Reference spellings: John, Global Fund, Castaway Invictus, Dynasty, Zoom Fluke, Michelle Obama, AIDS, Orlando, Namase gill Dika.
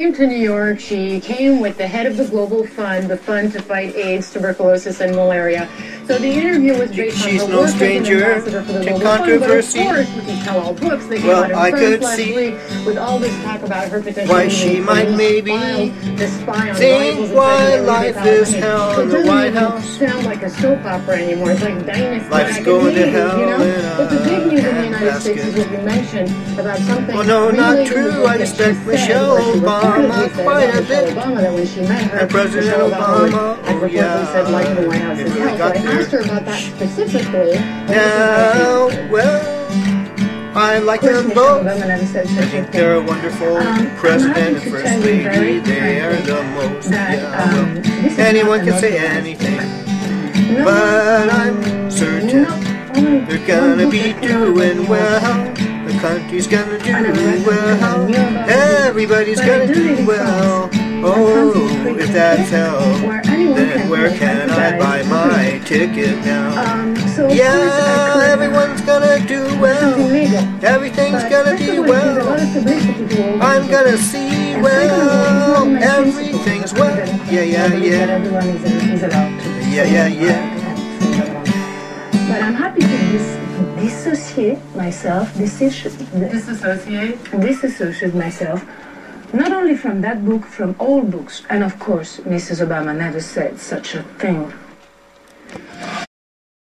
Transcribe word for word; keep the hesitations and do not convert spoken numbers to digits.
Came to New York, she came with the head of the Global Fund, the fund to fight AIDS, tuberculosis, and malaria. So the interview was based She's on the no work stranger for the to controversy. Fund, but of course, we can tell all books that well, came out I could see week, with all this talk about her potential. Why she might maybe think why life is hell in the White House. It doesn't sound like a soap opera anymore. It's like Dynasty. Life's going to hell, you know? But the big news in the United States is what you mentioned about something. Oh no, not true. I respect Michelle Obama. Quite a bit. And President Obama, oh yeah, if we got there. Now, well, I like them both. I think they're a wonderful president and first lady. They are the most, yeah. Anyone can say anything, but I'm certain they're gonna be doing well. The country's gonna do well. Everybody's gonna do well. Oh, if that's hell, then where can I buy my ticket now? Yeah, everyone's gonna do well. Everything's gonna be well. I'm gonna see well. Everything's well. Yeah, yeah, yeah. Yeah, yeah, yeah. But I'm happy to this. Dissociate myself, disassociate, disassociate myself, not only from that book, from all books. And of course, Missus Obama never said such a thing.